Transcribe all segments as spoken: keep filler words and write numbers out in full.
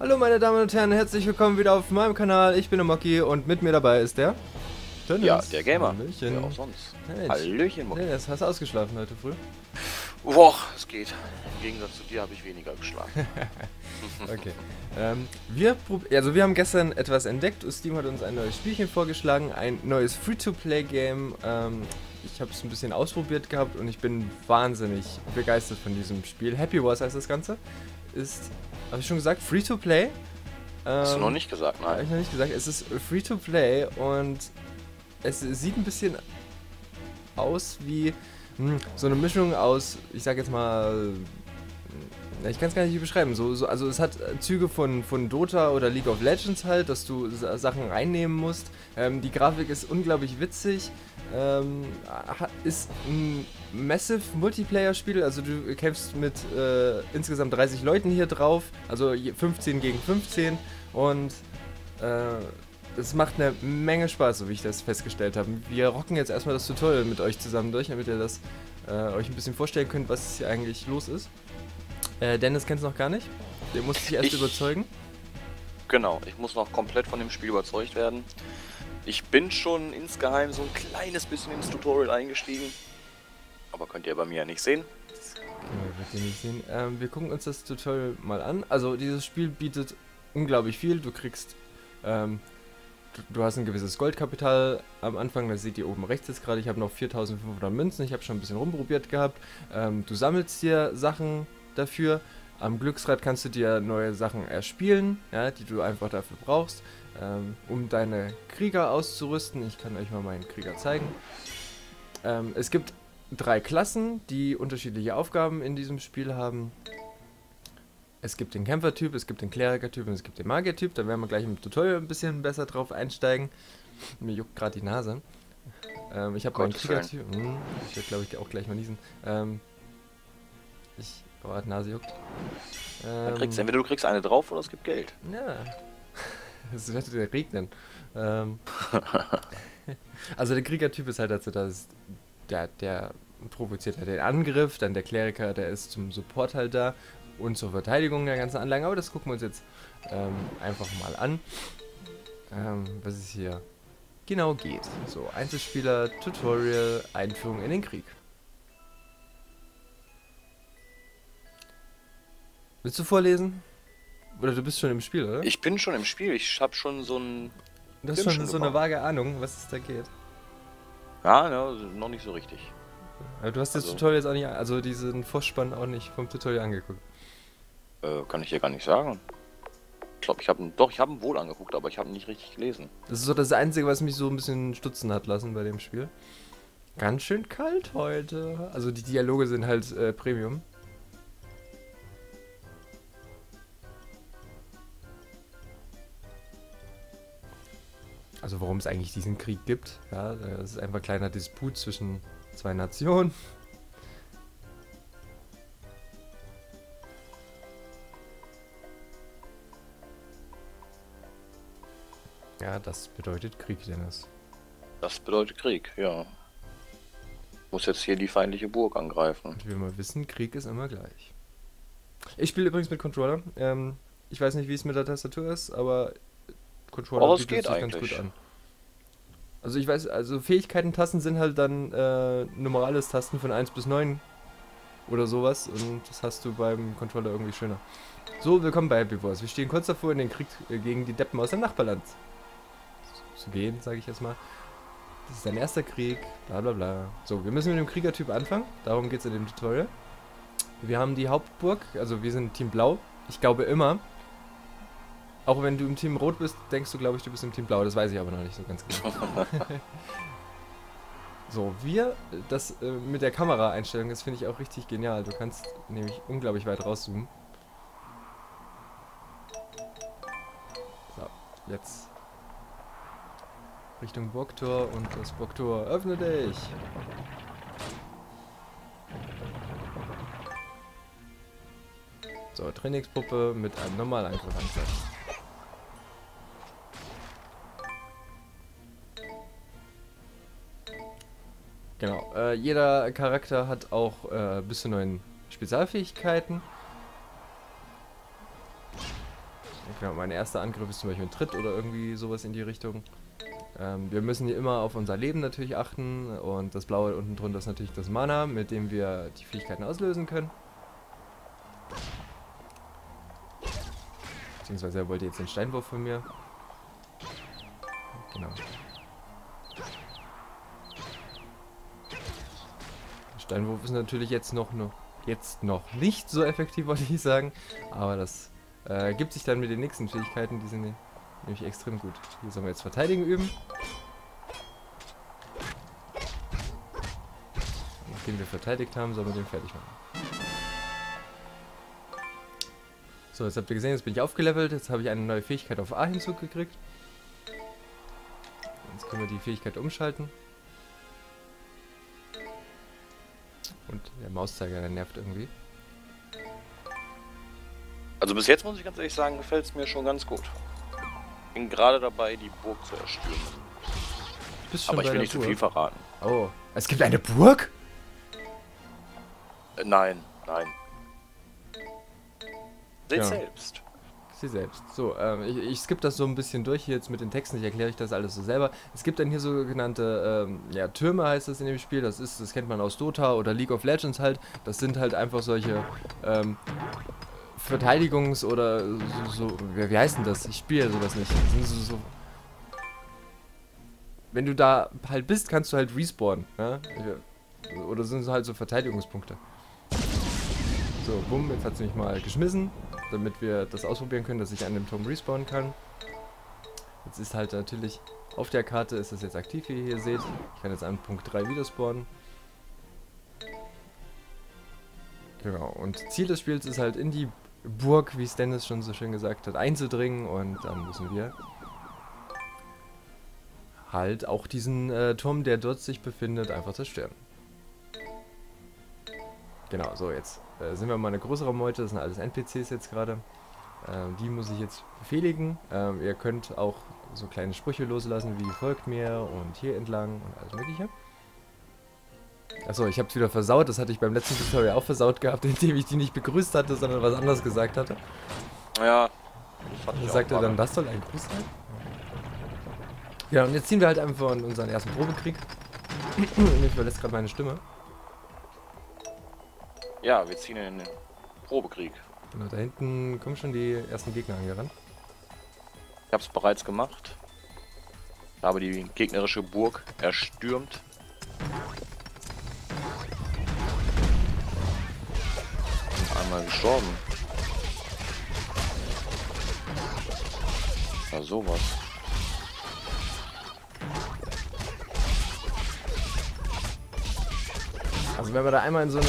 Hallo meine Damen und Herren, herzlich willkommen wieder auf meinem Kanal. Ich bin der Mocky und mit mir dabei ist der... Dennis. Ja, der Gamer. Hallöchen. Ja, auch sonst. Hey, Hallöchen, Mocky. Dennis, hast du ausgeschlafen heute früh? Boah, es geht. Im Gegensatz zu dir habe ich weniger geschlafen. Okay. ähm, wir, also wir haben gestern etwas entdeckt. Steam hat uns ein neues Spielchen vorgeschlagen. Ein neues Free-to-Play-Game. Ähm, ich habe es ein bisschen ausprobiert gehabt und ich bin wahnsinnig begeistert von diesem Spiel. Happy Wars heißt das Ganze. Ist... Habe ich schon gesagt? Free-to-play? Ähm, Hast du noch nicht gesagt, nein. Habe ich noch nicht gesagt. Es ist Free-to-play und es sieht ein bisschen aus wie mh, so eine Mischung aus, ich sag jetzt mal, ich kann es gar nicht beschreiben, so, so, also es hat Züge von, von Dota oder League of Legends halt, dass du Sachen reinnehmen musst. Ähm, die Grafik ist unglaublich witzig. Ähm, ist ein Massive Multiplayer-Spiel, also du kämpfst mit äh, insgesamt dreißig Leuten hier drauf, also fünfzehn gegen fünfzehn und äh, es macht eine Menge Spaß, so wie ich das festgestellt habe. Wir rocken jetzt erstmal das Tutorial mit euch zusammen durch, damit ihr das äh, euch ein bisschen vorstellen könnt, was hier eigentlich los ist. Äh, Dennis kennt es noch gar nicht, den musste ich erst ich, überzeugen. Genau, ich muss noch komplett von dem Spiel überzeugt werden. Ich bin schon insgeheim so ein kleines bisschen ins Tutorial eingestiegen, aber könnt ihr bei mir ja nicht sehen. Das können wir nicht sehen. Ähm, wir gucken uns das Tutorial mal an. Also dieses Spiel bietet unglaublich viel. Du kriegst, ähm, du, du hast ein gewisses Goldkapital am Anfang, das seht ihr oben rechts jetzt gerade. Ich habe noch viertausendfünfhundert Münzen, ich habe schon ein bisschen rumprobiert gehabt. Ähm, du sammelst dir Sachen dafür. Am Glücksrad kannst du dir neue Sachen erspielen, ja, die du einfach dafür brauchst, ähm, um deine Krieger auszurüsten. Ich kann euch mal meinen Krieger zeigen. Ähm, es gibt drei Klassen, die unterschiedliche Aufgaben in diesem Spiel haben. Es gibt den Kämpfertyp, es gibt den Klerikertyp und es gibt den Magiertyp. Da werden wir gleich im Tutorial ein bisschen besser drauf einsteigen. Mir juckt gerade die Nase. Ähm, ich habe meinen Kriegertyp. Hm, ich werde, glaube ich, auch gleich mal niesen. Ähm, ich... Oh, die Nase juckt. Ähm, kriegst, entweder du kriegst eine drauf oder es gibt Geld. Ja. Es wird ja regnen. Ähm, also der Kriegertyp ist halt dazu, dass der, der provoziert halt den Angriff, dann der Kleriker, der ist zum Support halt da und zur Verteidigung der ganzen Anlagen. Aber das gucken wir uns jetzt ähm, einfach mal an. Ähm, was es hier genau geht. So, Einzelspieler, Tutorial, Einführung in den Krieg. Willst du vorlesen? Oder du bist schon im Spiel, oder? Ich bin schon im Spiel, ich habe schon so ein... Du hast schon so gemacht. Eine vage Ahnung, was es da geht. Ja, ja, noch nicht so richtig. Aber du hast das also, Tutorial jetzt auch nicht, also diesen Vorspann auch nicht vom Tutorial angeguckt. Äh, kann ich dir gar nicht sagen. Ich glaube, ich habe doch, ich habe ihn wohl angeguckt, aber ich habe ihn nicht richtig gelesen. Das ist so das Einzige, was mich so ein bisschen stutzen hat lassen bei dem Spiel. Ganz schön kalt heute. Also die Dialoge sind halt äh, Premium. Also warum es eigentlich diesen Krieg gibt, ja, es ist einfach ein kleiner Disput zwischen zwei Nationen. Ja, das bedeutet Krieg, Dennis. Das bedeutet Krieg, ja. Muss jetzt hier die feindliche Burg angreifen. Und wie wir wissen, Krieg ist immer gleich. Ich spiele übrigens mit Controller. Ähm, ich weiß nicht, wie es mit der Tastatur ist, aber... Controller oh, bietet geht sich eigentlich ganz gut an. Also ich weiß, also Fähigkeiten-Tasten sind halt dann äh, normales Tasten von eins bis neun oder sowas und das hast du beim Controller irgendwie schöner. So, willkommen bei Happy Wars. Wir stehen kurz davor, in den Krieg äh, gegen die Deppen aus dem Nachbarland zu gehen, sage ich jetzt mal. Das ist dein erster Krieg, bla bla bla. So, wir müssen mit dem Kriegertyp anfangen, darum geht es in dem Tutorial. Wir haben die Hauptburg, also wir sind Team Blau, ich glaube immer. Auch wenn du im Team Rot bist, denkst du, glaube ich, du bist im Team Blau. Das weiß ich aber noch nicht so ganz genau. So, wir, das äh, mit der Kameraeinstellung, das finde ich auch richtig genial. Du kannst nämlich unglaublich weit rauszoomen. So, jetzt Richtung Burgtor und das Burgtor, öffne dich! So, Trainingspuppe mit einem Normalangriff ansetzen. Genau, äh, jeder Charakter hat auch äh, bis zu neun Spezialfähigkeiten. Genau, mein erster Angriff ist zum Beispiel ein Tritt oder irgendwie sowas in die Richtung. Ähm, wir müssen hier immer auf unser Leben natürlich achten und das blaue unten drunter ist natürlich das Mana, mit dem wir die Fähigkeiten auslösen können. Beziehungsweise er wollte jetzt den Steinwurf von mir. Genau. Steinwurf ist natürlich jetzt noch, noch, jetzt noch nicht so effektiv, wollte ich sagen, aber das äh, gibt sich dann mit den nächsten Fähigkeiten, die sind nämlich extrem gut. Hier sollen wir jetzt Verteidigen üben. Nachdem wir verteidigt haben, sollen wir den fertig machen. So, jetzt habt ihr gesehen, jetzt bin ich aufgelevelt, jetzt habe ich eine neue Fähigkeit auf A hinzugekriegt. Jetzt können wir die Fähigkeit umschalten. Und der Mauszeiger, der nervt irgendwie. Also bis jetzt muss ich ganz ehrlich sagen, gefällt es mir schon ganz gut. Bin gerade dabei, die Burg zu erstürmen. Aber ich will nicht zu viel verraten. Oh, es gibt eine Burg? Äh, nein, nein. Sie ja. selbst. Sie selbst. So, ähm, ich, ich skippe das so ein bisschen durch hier jetzt mit den Texten. Ich erkläre euch das alles so selber. Es gibt dann hier sogenannte ähm, ja, Türme, heißt das in dem Spiel. Das ist, das kennt man aus Dota oder League of Legends halt. Das sind halt einfach solche ähm, Verteidigungs- oder so, so. Wie heißt denn das? Ich spiele sowas nicht. Das sind so, so. Wenn du da halt bist, kannst du halt respawnen. Ne? Oder sind es halt so Verteidigungspunkte. So, bumm, jetzt hat sie mich mal geschmissen, damit wir das ausprobieren können, dass ich an dem Turm respawnen kann. Jetzt ist halt natürlich, auf der Karte ist das jetzt aktiv, wie ihr hier seht. Ich kann jetzt an Punkt drei wieder spawnen. Genau, und Ziel des Spiels ist halt in die Burg, wie es Dennis schon so schön gesagt hat, einzudringen. Und dann müssen wir halt auch diesen äh, Turm, der dort sich befindet, einfach zerstören. Genau, so jetzt äh, sind wir mal eine größere Meute, das sind alles N P Cs jetzt gerade. Ähm, die muss ich jetzt befehligen. Ähm, ihr könnt auch so kleine Sprüche loslassen, wie folgt mir und hier entlang und alles mögliche. Achso, ich hab's wieder versaut, das hatte ich beim letzten Tutorial auch versaut gehabt, indem ich die nicht begrüßt hatte, sondern was anderes gesagt hatte. Ja. Ich sagte dann, das soll ein Gruß sein. Ja, und jetzt ziehen wir halt einfach in unseren ersten Probekrieg. Ich verlässt gerade meine Stimme. Ja, wir ziehen in den Probekrieg. Genau, da hinten kommen schon die ersten Gegner angerannt. Ich hab's bereits gemacht. Ich habe die gegnerische Burg erstürmt. Und einmal gestorben. Ja, sowas. Also wenn wir da einmal in so einem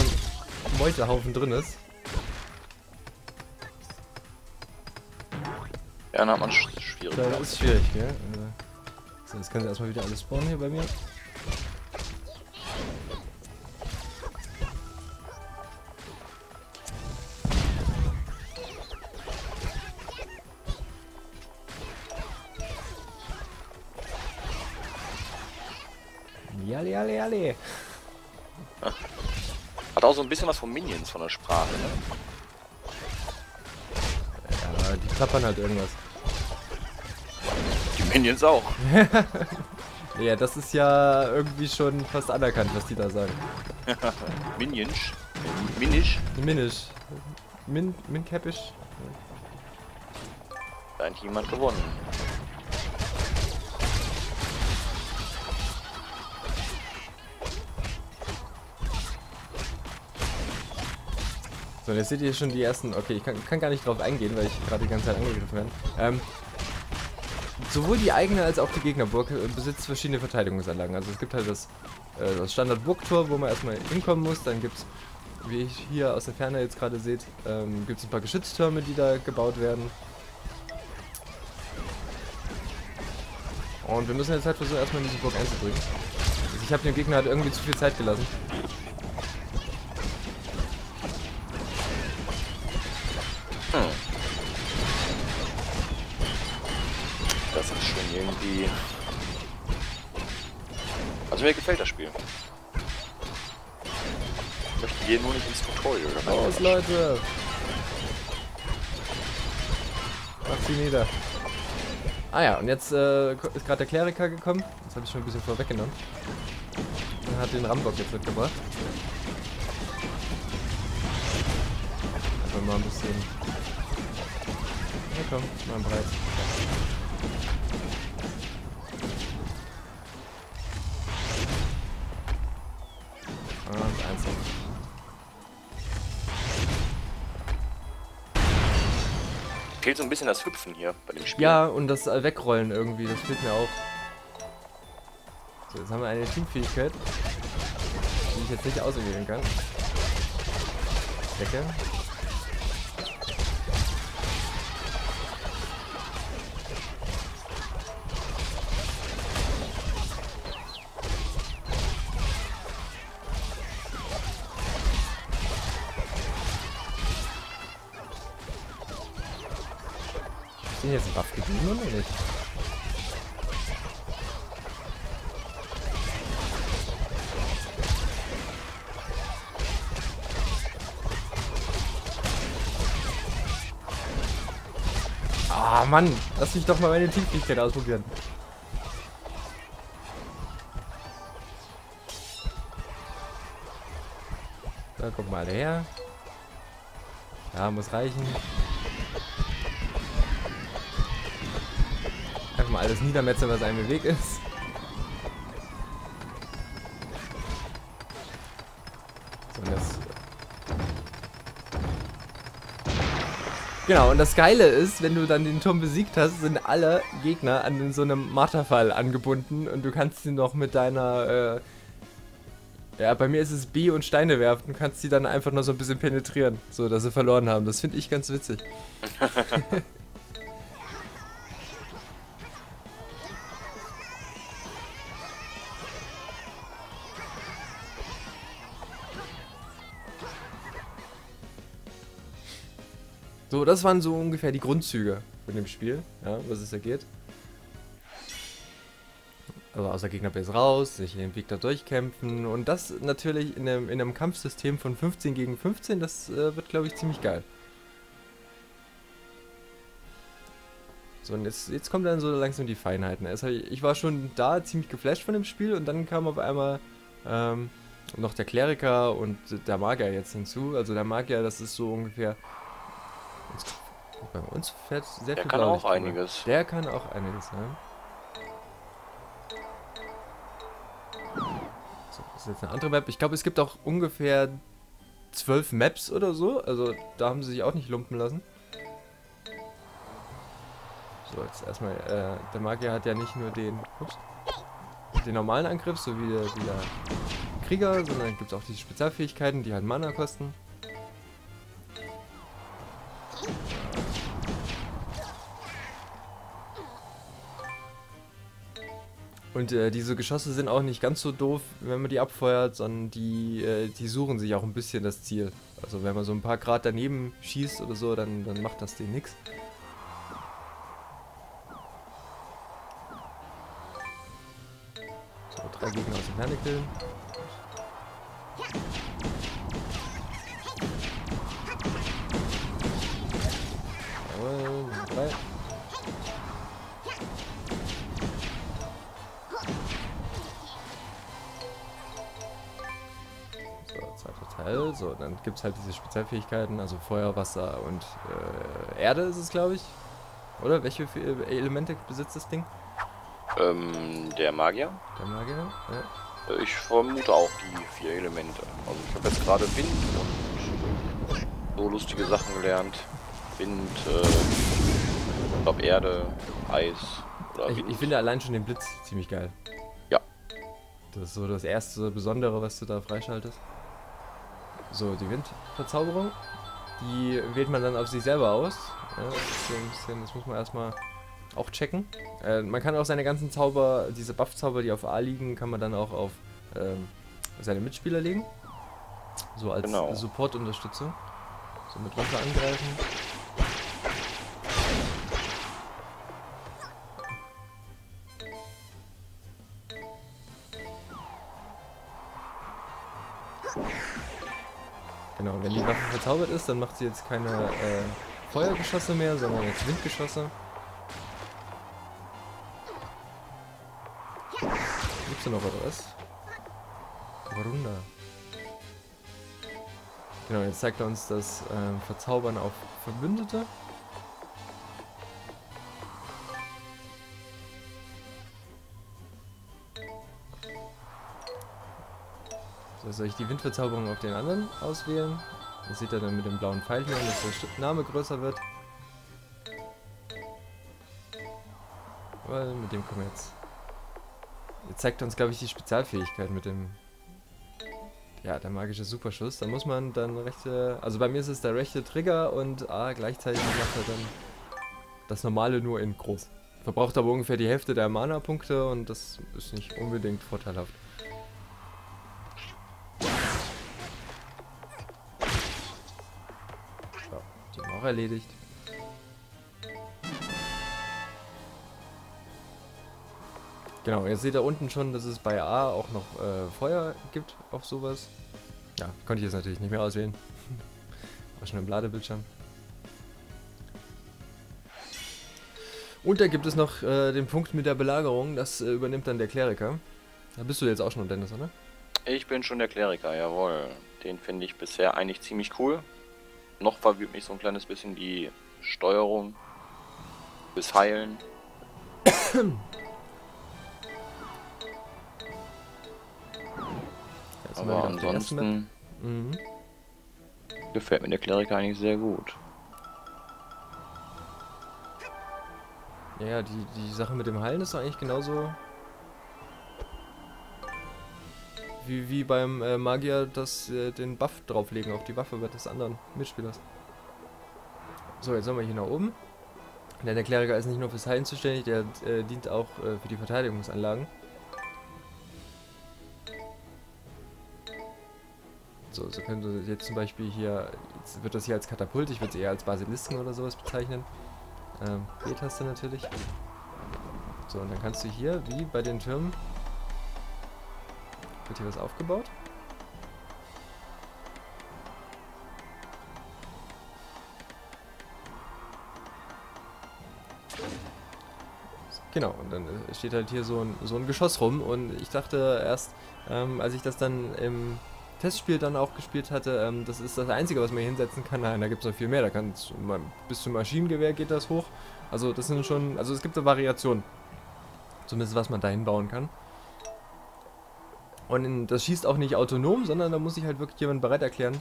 Meutehaufen drin ist. Ja, dann hat man sch schwierig. Das ist schwierig, gell? So, jetzt können sie erstmal wieder alles spawnen hier bei mir. Jale, jale, jale. Hat auch so ein bisschen was von Minions von der Sprache, ne? Ja, die klappern halt irgendwas. Die Minions auch. Ja, das ist ja irgendwie schon fast anerkannt, was die da sagen. Minions? Minisch? Minisch. Min... Minkäppisch? Da hat jemand gewonnen. So, jetzt seht ihr schon die ersten. Okay, ich kann, kann gar nicht drauf eingehen, weil ich gerade die ganze Zeit angegriffen werde. Ähm, sowohl die eigene als auch die Gegnerburg besitzt verschiedene Verteidigungsanlagen. Also es gibt halt das, äh, das Standard-Burgtor, wo man erstmal hinkommen muss. Dann gibt es, wie ich hier aus der Ferne jetzt gerade seht, ähm, gibt es ein paar Geschütztürme, die da gebaut werden. Und wir müssen jetzt halt versuchen, erstmal in diese Burg einzudringen. Also ich habe dem Gegner halt irgendwie zu viel Zeit gelassen. Irgendwie. Also mir gefällt das Spiel. Ich möchte hier nur nicht ins Tutorial. Los, Leute! Macht Zieh nieder. Ah ja, und jetzt äh, ist gerade der Kleriker gekommen. Das habe ich schon ein bisschen vorweggenommen. Er hat den Rambock jetzt mitgebracht. Einfach mal ein bisschen... Ja komm, mal einen Preis. Und eins noch. Fehlt so ein bisschen das Hüpfen hier bei dem Spiel. Ja, und das Wegrollen irgendwie, das fehlt mir auch. So, jetzt haben wir eine Teamfähigkeit, die ich jetzt nicht auswählen kann. Decke. Jetzt ein Buff gegeben oder nicht? Ah Mann, lass mich doch mal meine Teamfähigkeit ausprobieren. Da guck mal alle her. Ja, muss reichen. Mal alles niedermetzeln, was einem im Weg ist. So, und das genau, und das Geile ist, wenn du dann den Turm besiegt hast, sind alle Gegner an so einem Marterfall angebunden und du kannst sie noch mit deiner, äh ja, bei mir ist es B und Steine werfen, du kannst sie dann einfach nur so ein bisschen penetrieren, so dass sie verloren haben. Das finde ich ganz witzig. So, das waren so ungefähr die Grundzüge von dem Spiel, ja, was es da geht. Also aus der Gegnerbase raus, sich den Weg da durchkämpfen und das natürlich in einem, in einem Kampfsystem von fünfzehn gegen fünfzehn, das äh, wird, glaube ich, ziemlich geil. So, und jetzt, jetzt kommen dann so langsam die Feinheiten. Also ich war schon da ziemlich geflasht von dem Spiel und dann kam auf einmal... Ähm, noch der Kleriker und der Magier jetzt hinzu. Also der Magier, das ist so ungefähr... Bei uns fährt sehr viel. Der kann auch einiges. Der kann auch einiges, ne? So, das ist jetzt eine andere Map. Ich glaube, es gibt auch ungefähr zwölf Maps oder so. Also da haben sie sich auch nicht lumpen lassen. So, jetzt erstmal. Äh, der Magier hat ja nicht nur den, ups, den normalen Angriff, so wie der, wie der Krieger, sondern gibt es auch diese Spezialfähigkeiten, die halt Mana kosten. Und äh, diese Geschosse sind auch nicht ganz so doof, wenn man die abfeuert, sondern die, äh, die suchen sich auch ein bisschen das Ziel. Also wenn man so ein paar Grad daneben schießt oder so, dann, dann macht das denen nichts. So, drei Gegner aus dem Herne killen. Jawohl, drei. So, dann gibt es halt diese Spezialfähigkeiten, also Feuer, Wasser und äh, Erde ist es, glaube ich. Oder? Welche Elemente besitzt das Ding? Ähm, der Magier. Der Magier, ja. Ich vermute auch die vier Elemente. Also ich habe jetzt gerade Wind und so lustige Sachen gelernt. Wind, äh, ich glaube Erde, Eis oder Wind. Ich, ich finde allein schon den Blitz ziemlich geil. Ja. Das ist so das erste Besondere, was du da freischaltest. So, die Windverzauberung, die wählt man dann auf sich selber aus. Ja, das, ist so ein bisschen, das muss man erstmal auch checken. Äh, man kann auch seine ganzen Zauber, diese Buff-Zauber, die auf A liegen, kann man dann auch auf ähm, seine Mitspieler legen. So als genau. Support-Unterstützung. So mit Wasser angreifen. Genau, wenn die Waffe verzaubert ist, dann macht sie jetzt keine äh, Feuergeschosse mehr, sondern jetzt Windgeschosse. Gibt's da noch was? Runde. Genau, jetzt zeigt er uns das ähm, Verzaubern auf Verbündete. So, soll ich die Windverzauberung auf den anderen auswählen? Das sieht er dann mit dem blauen Pfeil hier, dass der Name größer wird. Weil mit dem kommen wir jetzt. Jetzt zeigt er uns, glaube ich, die Spezialfähigkeit mit dem. Ja, der magische Superschuss. Da muss man dann rechte. Also bei mir ist es der rechte Trigger und A, gleichzeitig macht er dann das normale nur in groß. Verbraucht aber ungefähr die Hälfte der Mana-Punkte und das ist nicht unbedingt vorteilhaft. So, die haben auch erledigt. Genau, jetzt seht ihr unten schon, dass es bei A auch noch äh, Feuer gibt auf sowas. Ja, konnte ich jetzt natürlich nicht mehr auswählen. War schon im Ladebildschirm. Und da gibt es noch äh, den Punkt mit der Belagerung, das äh, übernimmt dann der Kleriker. Da bist du jetzt auch schon, Dennis, oder? Ich bin schon der Kleriker, jawohl. Den finde ich bisher eigentlich ziemlich cool. Noch verwirrt mich so ein kleines bisschen die Steuerung. Bis Heilen. Aber ansonsten mhm. gefällt mir der Kleriker eigentlich sehr gut. Ja, die, die Sache mit dem Heilen ist eigentlich genauso wie, wie beim äh, Magier, dass äh, den Buff drauflegen auf die Waffe des anderen Mitspielers. So, jetzt sollen wir hier nach oben. Denn der Kleriker ist nicht nur fürs Heilen zuständig, der äh, dient auch äh, für die Verteidigungsanlagen. So, so können wir jetzt zum Beispiel hier, jetzt wird das hier als Katapult, ich würde es eher als Basilisken oder sowas bezeichnen. Ähm, B-Taste natürlich. So, und dann kannst du hier, wie bei den Türmen, wird hier was aufgebaut. Genau, und dann steht halt hier so ein, so ein Geschoss rum und ich dachte erst, ähm, als ich das dann im Testspiel dann auch gespielt hatte, ähm, das ist das Einzige, was man hier hinsetzen kann. Nein, da gibt es noch viel mehr, da kann bis zum Maschinengewehr geht das hoch. Also das sind schon, also es gibt eine Variation. Zumindest was man dahin bauen kann. Und in, das schießt auch nicht autonom, sondern da muss sich halt wirklich jemand bereit erklären,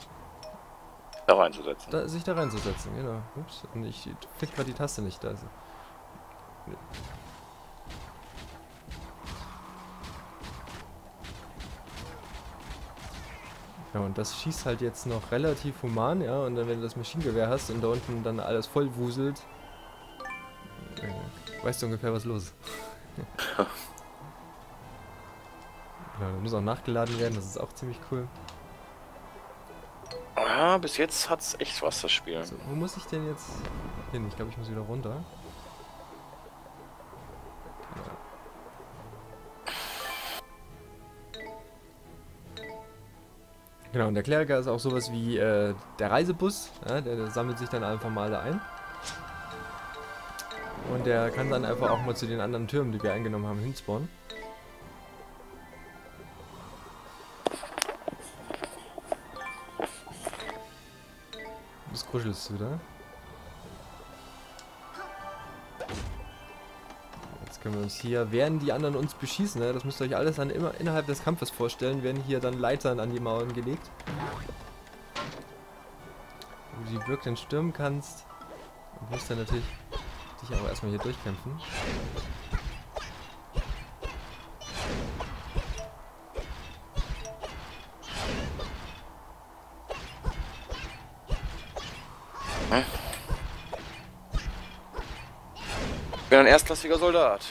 da reinzusetzen. Da, sich da reinzusetzen, genau. Ups, und ich klicke gerade die Taste nicht, da ist sie. Ja, und das schießt halt jetzt noch relativ human, ja, und dann wenn du das Maschinengewehr hast und da unten dann alles voll wuselt, äh, weißt du ungefähr, was los ist. Ja, das muss auch nachgeladen werden, das ist auch ziemlich cool. Ja, bis jetzt hat's echt was, das Spiel. So, wo muss ich denn jetzt hin? Ich glaube, ich muss wieder runter. Genau, und der Kleriker ist auch sowas wie äh, der Reisebus, ja, der, der sammelt sich dann einfach mal da ein. Und der kann dann einfach auch mal zu den anderen Türmen, die wir eingenommen haben, hinspawnen. Das kuschelst du da. Jetzt können wir uns hier, während die anderen uns beschießen, ne, das müsst ihr euch alles dann immer innerhalb des Kampfes vorstellen, werden hier dann Leitern an die Mauern gelegt, wo du die Burg dann stürmen kannst. Du musst dann natürlich dich aber erstmal hier durchkämpfen. Ich bin ein erstklassiger Soldat.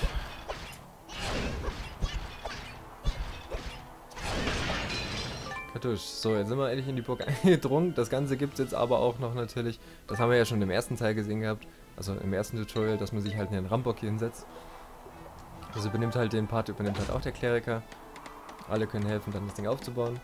Kartusch. So, jetzt sind wir endlich in die Burg eingedrungen. Das Ganze gibt es jetzt aber auch noch natürlich, das haben wir ja schon im ersten Teil gesehen gehabt, also im ersten Tutorial, dass man sich halt in den Rambock hier hinsetzt. Also übernimmt halt den Part, übernimmt halt auch der Kleriker. Alle können helfen, dann das Ding aufzubauen.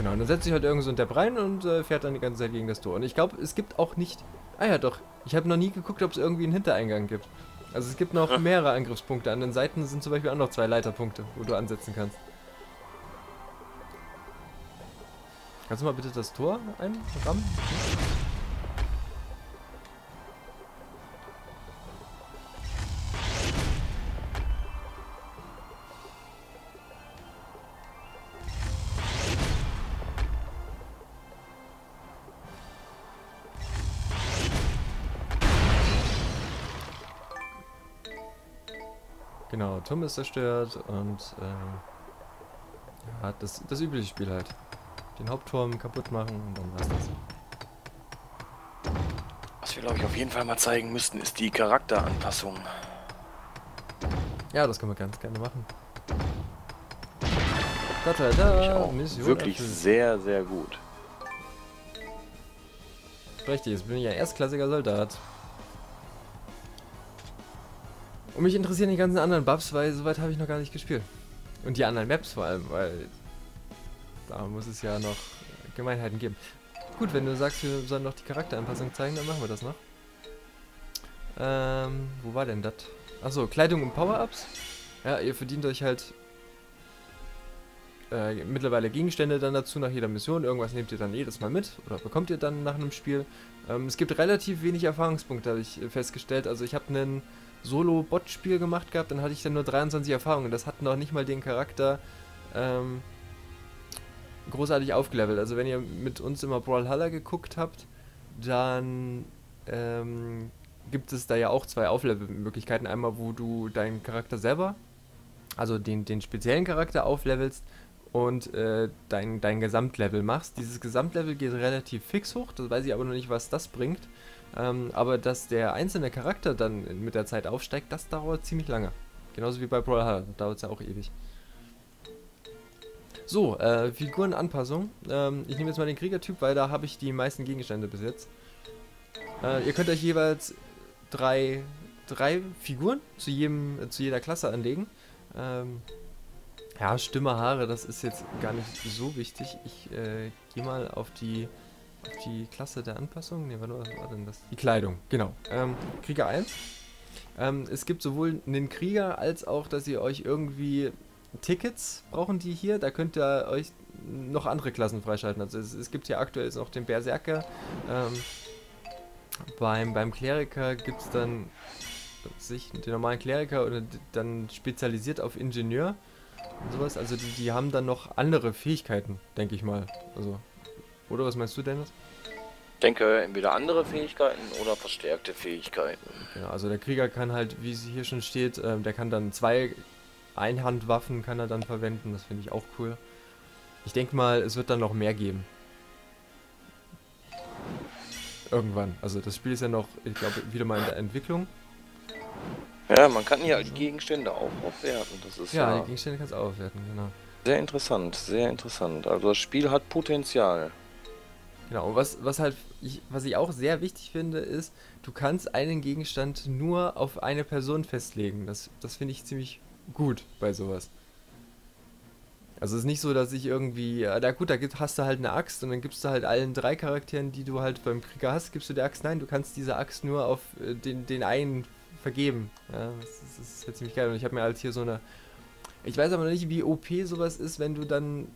Genau, und dann setzt sich halt irgend so ein Depp rein und äh, fährt dann die ganze Zeit gegen das Tor. Und ich glaube, es gibt auch nicht... Ah ja, doch. Ich habe noch nie geguckt, ob es irgendwie einen Hintereingang gibt. Also es gibt noch mehrere Angriffspunkte. An den Seiten sind zum Beispiel auch noch zwei Leiterpunkte, wo du ansetzen kannst. Kannst du mal bitte das Tor einrammen? Genau, Turm ist zerstört und äh, ja, das, das übliche Spiel halt. Den Hauptturm kaputt machen und dann war's das. Was wir, glaube ich, auf jeden Fall mal zeigen müssten, ist die Charakteranpassung. Ja, das können wir ganz gerne machen. Da, da, da, Mission wirklich erfüllt. Sehr, sehr gut. Richtig, jetzt bin ich ja erstklassiger Soldat. Und mich interessieren die ganzen anderen Buffs, weil soweit habe ich noch gar nicht gespielt. Und die anderen Maps vor allem, weil da muss es ja noch Gemeinheiten geben. Gut, wenn du sagst, wir sollen noch die Charakteranpassung zeigen, dann machen wir das noch. Ähm, wo war denn das? Achso, Kleidung und Power-Ups. Ja, ihr verdient euch halt äh, mittlerweile Gegenstände dann dazu nach jeder Mission. Irgendwas nehmt ihr dann jedes Mal mit oder bekommt ihr dann nach einem Spiel. Ähm, es gibt relativ wenig Erfahrungspunkte, habe ich festgestellt. Also ich habe einen Solo-Bot-Spiel gemacht gehabt, dann hatte ich dann nur dreiundzwanzig Erfahrungen. Das hat noch nicht mal den Charakter ähm, großartig aufgelevelt. Also wenn ihr mit uns immer Brawlhalla geguckt habt, dann ähm, gibt es da ja auch zwei Auflevelmöglichkeiten. Einmal, wo du deinen Charakter selber, also den, den speziellen Charakter auflevelst und äh, dein, dein Gesamtlevel machst. Dieses Gesamtlevel geht relativ fix hoch, das weiß ich aber noch nicht, was das bringt. Ähm, aber dass der einzelne Charakter dann mit der Zeit aufsteigt, das dauert ziemlich lange. Genauso wie bei Brawlhalla, da dauert es ja auch ewig. So, äh, Figurenanpassung. Ähm, ich nehme jetzt mal den Kriegertyp, weil da habe ich die meisten Gegenstände bis jetzt. Äh, ihr könnt euch jeweils drei, drei Figuren zu, jedem, äh, zu jeder Klasse anlegen. Ähm, ja, Stimme, Haare, das ist jetzt gar nicht so wichtig. Ich äh, gehe mal auf die... Auf die Klasse der Anpassung? Ne, warte, was war denn das? Die Kleidung, genau. Ähm, Krieger eins. Ähm, es gibt sowohl einen Krieger als auch, dass ihr euch irgendwie Tickets brauchen, die hier. Da könnt ihr euch noch andere Klassen freischalten. Also es, es gibt hier aktuell noch den Berserker. Ähm, beim, beim Kleriker gibt es dann sich den normalen Kleriker oder dann spezialisiert auf Ingenieur und sowas. Also die, die haben dann noch andere Fähigkeiten, denke ich mal. Also. Oder was meinst du, Dennis? Ich denke, entweder andere Fähigkeiten oder verstärkte Fähigkeiten. Genau, also der Krieger kann halt, wie es hier schon steht, äh, der kann dann zwei Einhandwaffen kann er dann verwenden. Das finde ich auch cool. Ich denke mal, es wird dann noch mehr geben. Irgendwann. Also das Spiel ist ja noch, ich glaube, wieder mal in der Entwicklung. Ja, man kann hier halt Gegenstände auch aufwerten. Das ist ja, ja, die Gegenstände kannst du aufwerten, genau. Sehr interessant, sehr interessant. Also das Spiel hat Potenzial. Genau, was, was halt ich, was ich auch sehr wichtig finde, ist, du kannst einen Gegenstand nur auf eine Person festlegen. Das, das finde ich ziemlich gut bei sowas. Also es ist nicht so, dass ich irgendwie, na gut, da gibt, hast du halt eine Axt und dann gibst du halt allen drei Charakteren, die du halt beim Krieger hast, gibst du die Axt. Nein, du kannst diese Axt nur auf den, den einen vergeben. Ja, das, das ist halt ziemlich geil. Und ich habe mir halt hier so eine, ich weiß aber noch nicht, wie O P sowas ist, wenn du dann,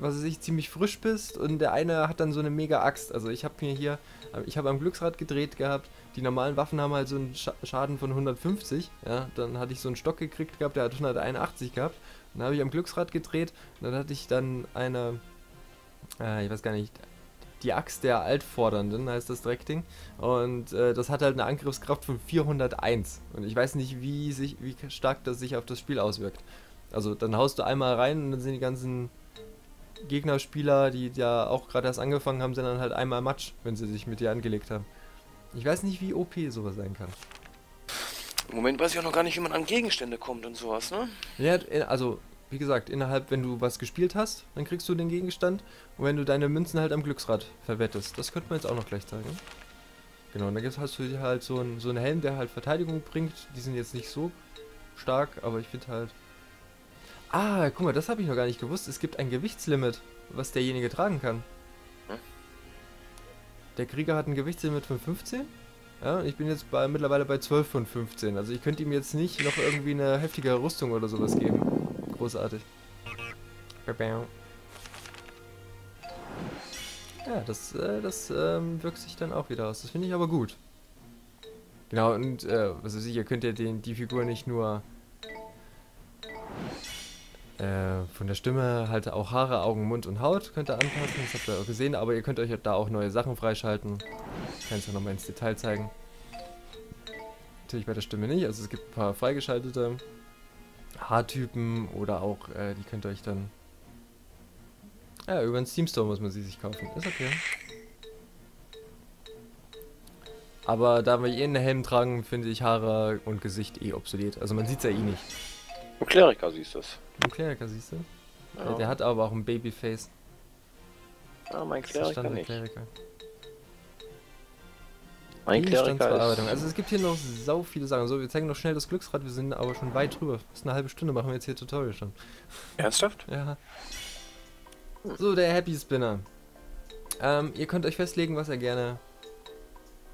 was weiß ich, ziemlich frisch bist und der eine hat dann so eine mega Axt. Also ich habe mir hier, ich habe am Glücksrad gedreht gehabt, die normalen Waffen haben halt so einen Sch Schaden von hundertfünfzig, ja, dann hatte ich so einen Stock gekriegt gehabt, der hat hunderteinundachtzig gehabt, dann habe ich am Glücksrad gedreht und dann hatte ich dann eine, äh, ich weiß gar nicht, die Axt der Altfordernden, heißt das Dreckding, und äh, das hat halt eine Angriffskraft von vierhunderteins und ich weiß nicht, wie, sich, wie stark das sich auf das Spiel auswirkt. Also dann haust du einmal rein und dann sind die ganzen Gegnerspieler, die ja auch gerade erst angefangen haben, sind dann halt einmal Matsch, wenn sie sich mit dir angelegt haben. Ich weiß nicht, wie O P sowas sein kann. Im Moment weiß ich auch noch gar nicht, wie man an Gegenstände kommt und sowas, ne? Ja, also, wie gesagt, innerhalb, wenn du was gespielt hast, dann kriegst du den Gegenstand und wenn du deine Münzen halt am Glücksrad verwettest. Das könnte man jetzt auch noch gleich zeigen. Genau, und dann hast du halt so einen, so einen Helm, der halt Verteidigung bringt. Die sind jetzt nicht so stark, aber ich finde halt... Ah, guck mal, das habe ich noch gar nicht gewusst. Es gibt ein Gewichtslimit, was derjenige tragen kann. Hm? Der Krieger hat ein Gewichtslimit von fünfzehn. Ja, ich bin jetzt bei, mittlerweile bei zwölf von fünfzehn. Also ich könnte ihm jetzt nicht noch irgendwie eine heftige Rüstung oder sowas geben. Großartig. Ja, das, äh, das ähm, wirkt sich dann auch wieder aus. Das finde ich aber gut. Genau, und äh, was weiß ich, ihr könnt ja den, die Figur nicht nur äh, von der Stimme halt auch Haare, Augen, Mund und Haut könnt ihr anpassen. Das habt ihr auch gesehen, aber ihr könnt euch da auch neue Sachen freischalten. Ich kann es ja nochmal ins Detail zeigen. Natürlich bei der Stimme nicht, also es gibt ein paar freigeschaltete Haartypen oder auch, äh, die könnt ihr euch dann... Ja, über den Steam Store muss man sie sich kaufen. Ist okay. Aber da wir eh einen Helm tragen, finde ich Haare und Gesicht eh obsolet. Also man sieht's ja eh nicht. Im Kleriker siehst du es. Im Kleriker siehst du? Ja. Der hat aber auch ein Babyface. Ah, mein Kleriker nicht. Kleriker. Mein die Kleriker ist... Also es gibt hier noch sau viele Sachen. So, wir zeigen noch schnell das Glücksrad. Wir sind aber schon weit drüber. Fast eine halbe Stunde machen wir jetzt hier Tutorial schon. Ernsthaft? Ja. So, der Happy Spinner. Ähm, ihr könnt euch festlegen, was ihr gerne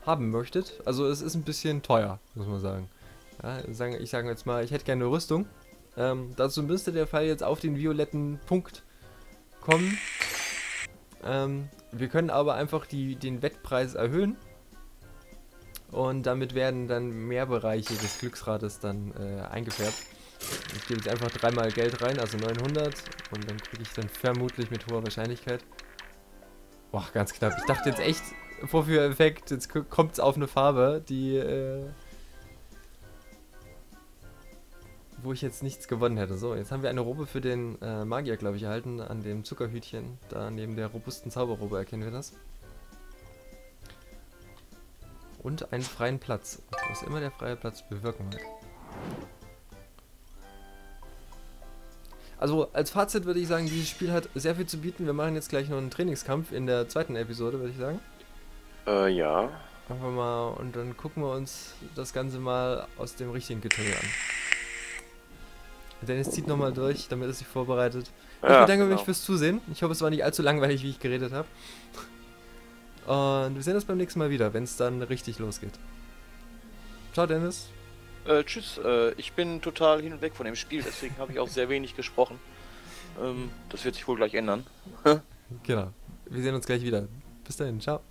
haben möchtet. Also es ist ein bisschen teuer, muss man sagen. Ja, ich sage jetzt mal, ich hätte gerne eine Rüstung. Ähm, dazu müsste der Fall jetzt auf den violetten Punkt kommen. Ähm, wir können aber einfach die, den Wettpreis erhöhen. Und damit werden dann mehr Bereiche des Glücksrades dann äh, eingefärbt. Ich gebe jetzt einfach dreimal Geld rein, also neunhundert, und dann kriege ich dann vermutlich mit hoher Wahrscheinlichkeit. Boah, ganz knapp. Ich dachte jetzt echt, Vorführeffekt, jetzt kommt es auf eine Farbe, die, äh, wo ich jetzt nichts gewonnen hätte. So, jetzt haben wir eine Robe für den äh, Magier, glaube ich, erhalten, an dem Zuckerhütchen. Da neben der robusten Zauberrobe erkennen wir das. Und einen freien Platz, was immer der freie Platz bewirken mag. Also als Fazit würde ich sagen, dieses Spiel hat sehr viel zu bieten. Wir machen jetzt gleich noch einen Trainingskampf in der zweiten Episode, würde ich sagen. Äh, ja. Machen wir mal, und dann gucken wir uns das Ganze mal aus dem richtigen Getümmel an. Dennis zieht nochmal durch, damit es sich vorbereitet. Ja, ich bedanke genau. mich fürs Zusehen. Ich hoffe, es war nicht allzu langweilig, wie ich geredet habe. Und wir sehen uns beim nächsten Mal wieder, wenn es dann richtig losgeht. Ciao, Dennis. Äh, tschüss, äh, ich bin total hin und weg von dem Spiel, deswegen habe ich auch sehr wenig gesprochen. Ähm, das wird sich wohl gleich ändern. Genau. Wir sehen uns gleich wieder. Bis dahin, ciao.